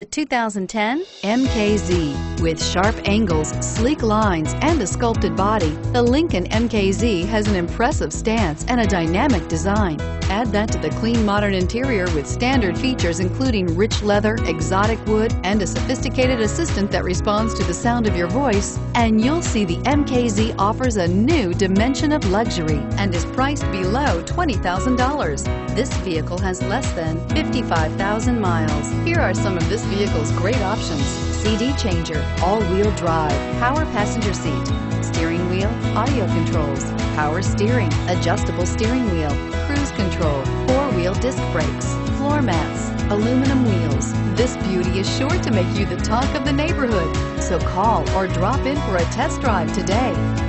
The 2010 MKZ. With sharp angles, sleek lines, and a sculpted body, the Lincoln MKZ has an impressive stance and a dynamic design. Add that to the clean modern interior with standard features including rich leather, exotic wood, and a sophisticated assistant that responds to the sound of your voice, and you'll see the MKZ offers a new dimension of luxury and is priced below $20,000. This vehicle has less than 55,000 miles. Here are some of this vehicle's great options: CD changer, all-wheel drive, power passenger seat, steering wheel audio controls, power steering, adjustable steering wheel, cruise control, four-wheel disc brakes, floor mats, aluminum wheels. This beauty is sure to make you the talk of the neighborhood, so call or drop in for a test drive today.